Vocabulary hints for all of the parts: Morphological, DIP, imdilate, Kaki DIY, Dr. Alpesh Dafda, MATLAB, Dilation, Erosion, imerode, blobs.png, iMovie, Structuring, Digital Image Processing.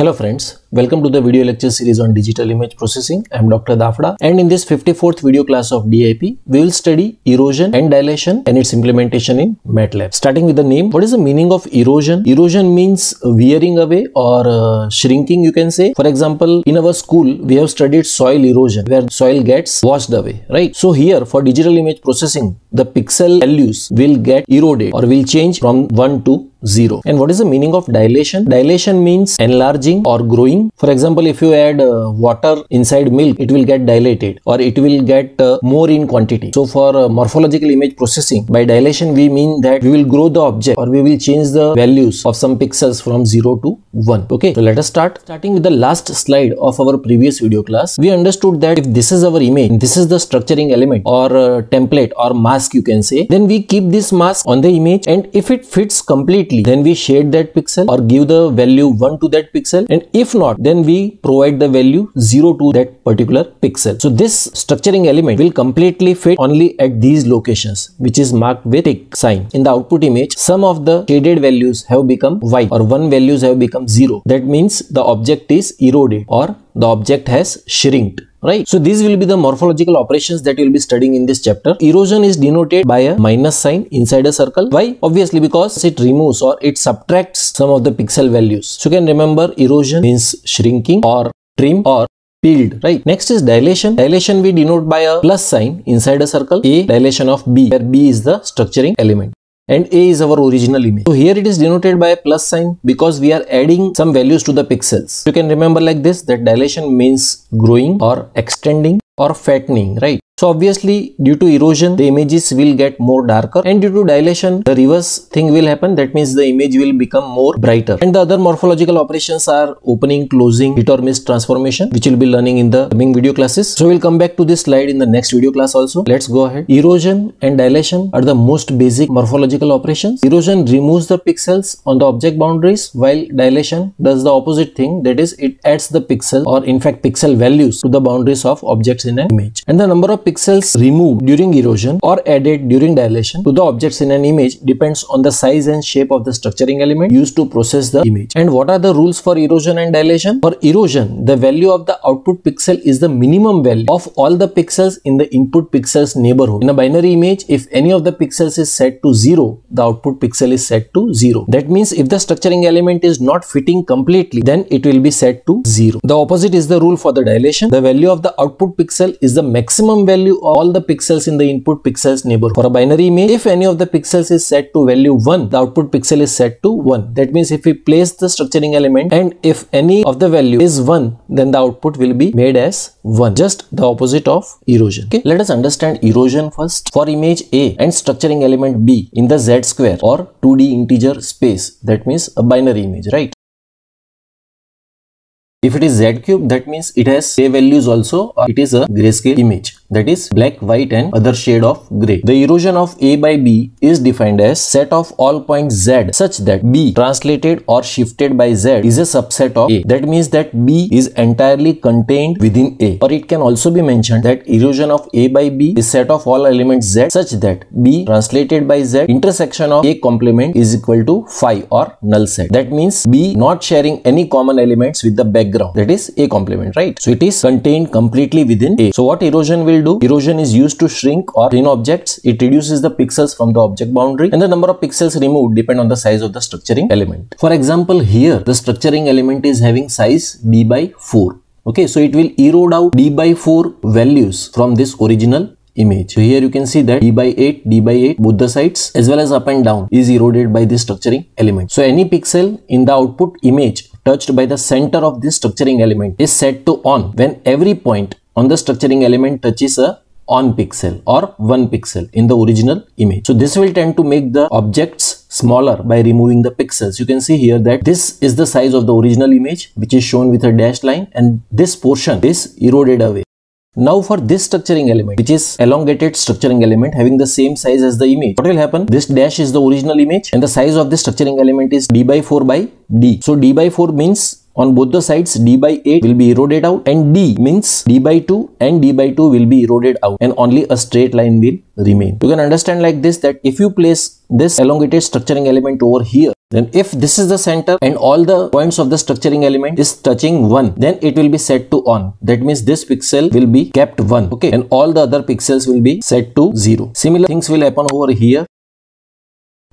Hello friends, welcome to the video lecture series on digital image processing. I am Dr. Dafda, and in this 54th video class of DIP, we will study erosion and dilation and its implementation in MATLAB. Starting with the name, what is the meaning of erosion? Erosion means wearing away or shrinking, you can say. For example, in our school, we have studied soil erosion, where soil gets washed away, right? So here, for digital image processing, the pixel values will get eroded or will change from 1 to 0. And what is the meaning of dilation? Dilation means enlarging or growing. For example, if you add water inside milk, it will get dilated or it will get more in quantity. So for morphological image processing, by dilation we mean that we will grow the object or we will change the values of some pixels from 0 to 1. Okay, so let us start. Starting with the last slide of our previous video class, we understood that if this is our image, this is the structuring element or template or mask, you can say, then we keep this mask on the image, and if it fits completely, then we shade that pixel or give the value 1 to that pixel, and if not, then we provide the value 0 to that particular pixel. So this structuring element will completely fit only at these locations, which is marked with tick sign. In the output image, some of the shaded values have become white or 1 values have become 0. That means the object is eroded or the object has shrinked. Right. So these will be the morphological operations that you will be studying in this chapter. Erosion is denoted by a minus sign inside a circle. Why? Obviously, because it removes or it subtracts some of the pixel values. So you can remember erosion means shrinking or trim or peeled, right? Next is dilation. Dilation we denote by a plus sign inside a circle. A dilation of B, where B is the structuring element and A is our original image. So here it is denoted by a plus sign because we are adding some values to the pixels. You can remember like this, that dilation means growing or extending or fattening, right? So obviously, due to erosion, the images will get more darker, and due to dilation, the reverse thing will happen. That means the image will become more brighter. And the other morphological operations are opening, closing, hit or miss transformation, which we'll be learning in the coming video classes. So we'll come back to this slide in the next video class also. Let's go ahead. Erosion and dilation are the most basic morphological operations. Erosion removes the pixels on the object boundaries, while dilation does the opposite thing. That is, it adds the pixel or in fact pixel values to the boundaries of objects in an image. And the number of pixels removed during erosion or added during dilation to the objects in an image depends on the size and shape of the structuring element used to process the image. And what are the rules for erosion and dilation? For erosion, the value of the output pixel is the minimum value of all the pixels in the input pixels neighborhood. In a binary image, if any of the pixels is set to 0, the output pixel is set to 0. That means if the structuring element is not fitting completely, then it will be set to 0. The opposite is the rule for the dilation. The value of the output pixel is the maximum value of all the pixels in the input pixels neighborhood. For a binary image, if any of the pixels is set to value 1, the output pixel is set to 1. That means if we place the structuring element and if any of the value is 1, then the output will be made as 1. Just the opposite of erosion. Okay, let us understand erosion first. For image A and structuring element B in the Z square or 2D integer space, that means a binary image, right? If it is Z cube, that means it has gray values also, or it is a grayscale image, that is black, white and other shade of gray. The erosion of A by B is defined as set of all points Z such that B translated or shifted by Z is a subset of A. That means that B is entirely contained within A, or it can also be mentioned that erosion of A by B is set of all elements Z such that B translated by Z intersection of A complement is equal to phi or null set. That means B not sharing any common elements with the background, that is A complement, right? So it is contained completely within A. So what erosion will do? Erosion is used to shrink or thin objects. It reduces the pixels from the object boundary, and the number of pixels removed depend on the size of the structuring element. For example, here the structuring element is having size D by 4. Okay, so it will erode out D by 4 values from this original image. So here you can see that D by 8, D by 8, both the sides as well as up and down is eroded by this structuring element. So any pixel in the output image touched by the center of this structuring element is set to on when every point on the structuring element touches a on pixel or 1 pixel in the original image. So this will tend to make the objects smaller by removing the pixels. You can see here that this is the size of the original image, which is shown with a dashed line, and this portion is eroded away. Now for this structuring element, which is elongated structuring element having the same size as the image, what will happen? This dash is the original image and the size of the structuring element is D by 4 by D. So D by 4 means on both the sides D by 8 will be eroded out, and D means D by 2 and D by 2 will be eroded out, and only a straight line will remain. You can understand like this, that if you place this elongated structuring element over here, Then if this is the center and all the points of the structuring element is touching 1, then it will be set to on. That means this pixel will be kept 1, okay, and all the other pixels will be set to 0. Similar things will happen over here,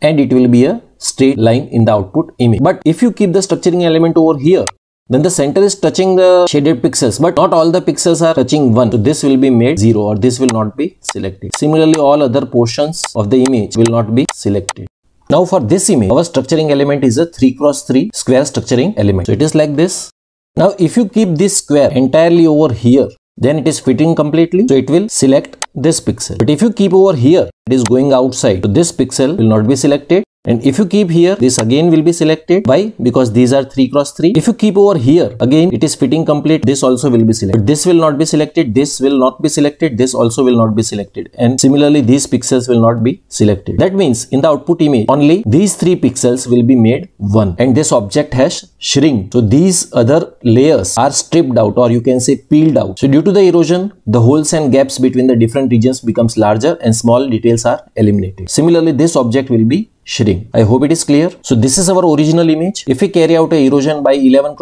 and it will be a straight line in the output image. But if you keep the structuring element over here, then the center is touching the shaded pixels, but not all the pixels are touching 1. So this will be made 0, or this will not be selected. Similarly, all other portions of the image will not be selected. Now for this image, our structuring element is a 3×3 square structuring element. So it is like this. Now if you keep this square entirely over here, then it is fitting completely, so it will select this pixel. But if you keep over here, it is going outside, so this pixel will not be selected. And if you keep here, this again will be selected. Why? Because these are 3×3. If you keep over here, again it is fitting complete. This also will be selected. But this will not be selected. This will not be selected. This also will not be selected. And similarly, these pixels will not be selected. That means in the output image, only these 3 pixels will be made 1. And this object has shrink. So these other layers are stripped out, or you can say peeled out. So due to the erosion, the holes and gaps between the different regions becomes larger and small details are eliminated. Similarly, this object will be shrink. I hope it is clear. So this is our original image. If we carry out a erosion by 11×11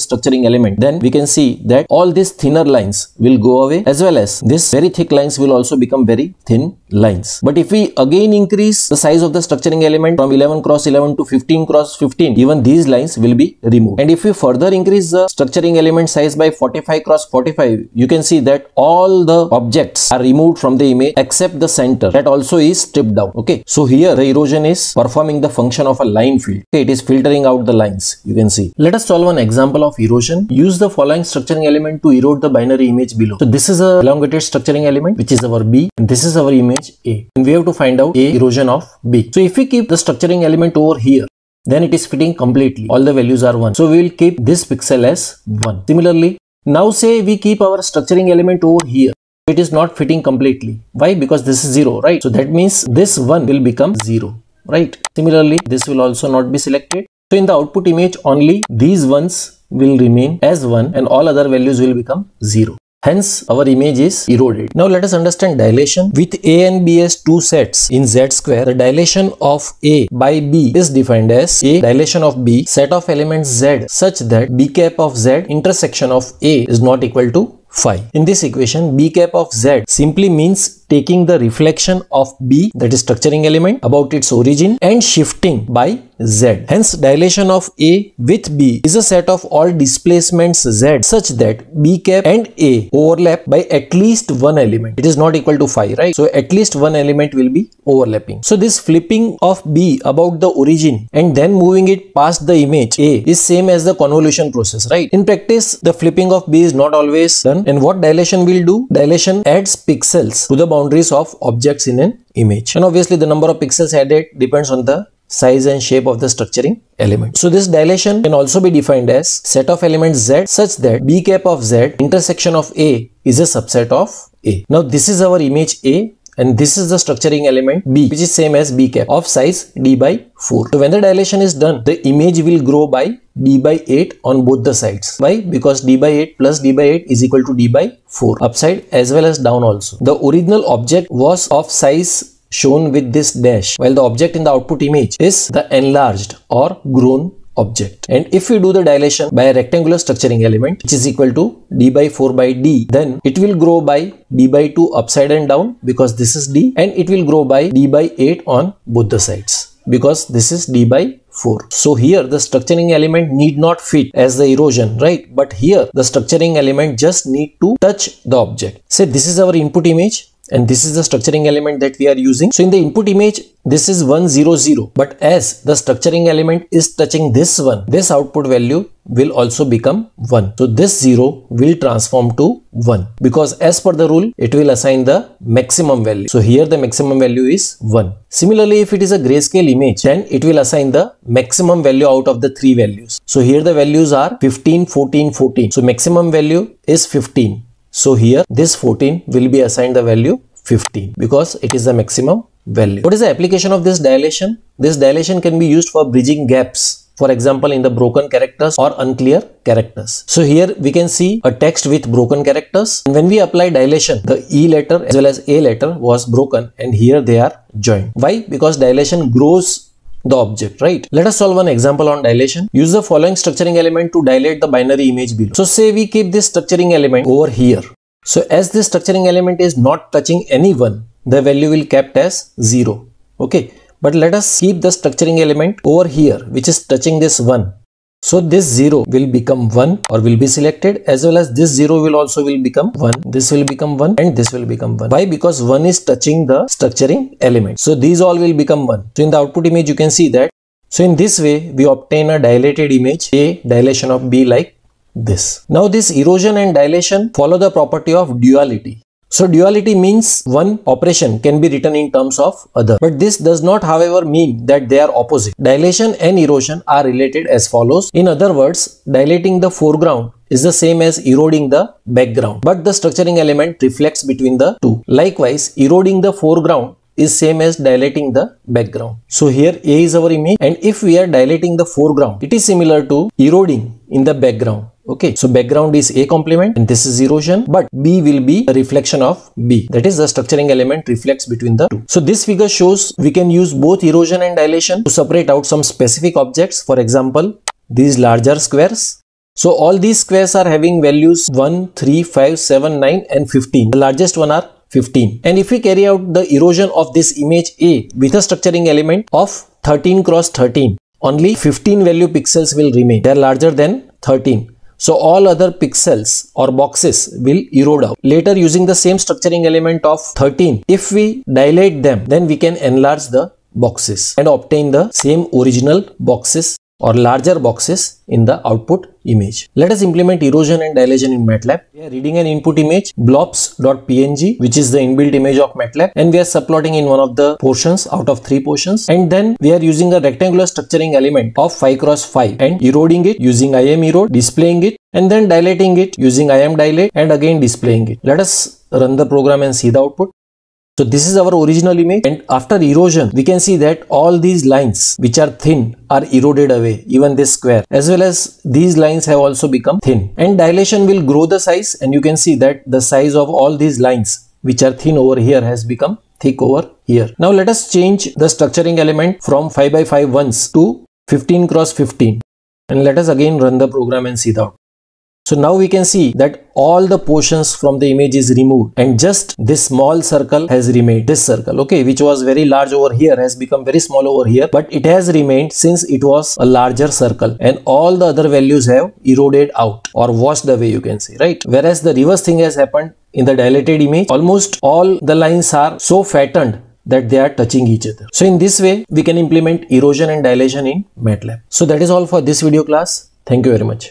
structuring element, then we can see that all these thinner lines will go away, as well as this very thick lines will also become very thin lines. But if we again increase the size of the structuring element from 11×11 to 15×15, even these lines will be removed. And if we further increase the structuring element size by 45×45, you can see that all the objects are removed from the image except the center, that also is stripped out. Okay, so here the erosion is performing the function of a line field. Okay, it is filtering out the lines, you can see. Let us solve an example of erosion. Use the following structuring element to erode the binary image below. So this is a elongated structuring element, which is our B, and this is our image A. And we have to find out A erosion of B. So if we keep the structuring element over here, then it is fitting completely. All the values are 1. So we will keep this pixel as 1. Similarly, now say we keep our structuring element over here. It is not fitting completely. Why? Because this is 0, right? So that means this 1 will become 0. Right. Similarly, this will also not be selected. So in the output image, only these ones will remain as 1 and all other values will become 0. Hence, our image is eroded. Now let us understand dilation. With A and B as 2 sets in Z square, the dilation of A by B is defined as A dilation of B set of elements Z such that B cap of Z intersection of A is not equal to 5. In this equation, B cap of Z simply means taking the reflection of B, that is structuring element, about its origin and shifting by Z. Hence, dilation of A with B is a set of all displacements Z such that B cap and A overlap by at least one element. It is not equal to 5, right? So at least one element will be overlapping. So this flipping of B about the origin and then moving it past the image A is same as the convolution process, right? In practice, the flipping of B is not always done. And what dilation will do? Dilation adds pixels to the boundaries of objects in an image. And obviously the number of pixels added depends on the size and shape of the structuring element. So this dilation can also be defined as set of elements Z such that B cap of Z intersection of A is a subset of A. Now this is our image A. And this is the structuring element B, which is same as B cap of size D by 4. So when the dilation is done, the image will grow by D by 8 on both the sides. Why? Because D by 8 plus D by 8 is equal to D by 4, upside as well as down also. The original object was of size shown with this dash, while the object in the output image is the enlarged or grown object. And if we do the dilation by a rectangular structuring element, which is equal to D by 4 by D, then it will grow by D by 2 upside and down, because this is D, and it will grow by D by 8 on both the sides, because this is D by 4. So here the structuring element need not fit as the erosion, right? But here the structuring element just need to touch the object. Say this is our input image, and this is the structuring element that we are using. So in the input image, this is 1 0 0, but as the structuring element is touching this one, this output value will also become 1. So this 0 will transform to 1, because as per the rule, it will assign the maximum value. So here the maximum value is 1. Similarly, if it is a grayscale image, then it will assign the maximum value out of the 3 values. So here the values are 15, 14, 14. So maximum value is 15. So here this 14 will be assigned the value 15, because it is the maximum value. What is the application of this dilation? This dilation can be used for bridging gaps, for example in the broken characters or unclear characters. So here we can see a text with broken characters, and when we apply dilation, the E letter as well as A letter was broken and here they are joined. Why? Because dilation grows the object, right? Let us solve an example on dilation. Use the following structuring element to dilate the binary image below. So say we keep this structuring element over here. So as this structuring element is not touching anyone, the value will kept as 0. Okay. But let us keep the structuring element over here, which is touching this 1. So this 0 will become 1 or will be selected, as well as this 0 will also will become 1. This will become 1 and this will become 1. Why? Because 1 is touching the structuring element. So these all will become 1. So in the output image you can see that. So in this way we obtain a dilated image, A dilation of B, like this. Now this erosion and dilation follow the property of duality. So duality means one operation can be written in terms of other. But this does not however mean that they are opposite. Dilation and erosion are related as follows. In other words, dilating the foreground is the same as eroding the background. But the structuring element reflects between the two. Likewise, eroding the foreground is same as dilating the background. So here A is our image, and if we are dilating the foreground, it is similar to eroding in the background. Okay, so background is A complement and this is erosion, but B will be a reflection of B. That is, the structuring element reflects between the two. So this figure shows we can use both erosion and dilation to separate out some specific objects. For example, these larger squares. So all these squares are having values 1, 3, 5, 7, 9 and 15. The largest one are 15. And if we carry out the erosion of this image A with a structuring element of 13 cross 13, only 15 value pixels will remain. They are larger than 13. So all other pixels or boxes will erode out. Later, using the same structuring element of 13, if we dilate them, then we can enlarge the boxes and obtain the same original boxes or larger boxes in the output image. Let us implement erosion and dilation in MATLAB. We are reading an input image, blobs.png, which is the inbuilt image of MATLAB, and we are subplotting in one of the portions out of 3 portions, and then we are using a rectangular structuring element of 5 cross 5 and eroding it using imerode, displaying it, and then dilating it using imdilate and again displaying it. Let us run the program and see the output. So this is our original image, and after erosion we can see that all these lines which are thin are eroded away, even this square, as well as these lines have also become thin. And dilation will grow the size, and you can see that the size of all these lines which are thin over here has become thick over here. Now let us change the structuring element from 5 by 5 ones to 15 cross 15 and let us again run the program and see the output. So now we can see that all the portions from the image is removed and just this small circle has remained. This circle, okay, which was very large over here has become very small over here, but it has remained since it was a larger circle, and all the other values have eroded out or washed away, you can say, right? Whereas the reverse thing has happened in the dilated image. Almost all the lines are so fattened that they are touching each other. So in this way, we can implement erosion and dilation in MATLAB. So that is all for this video class. Thank you very much.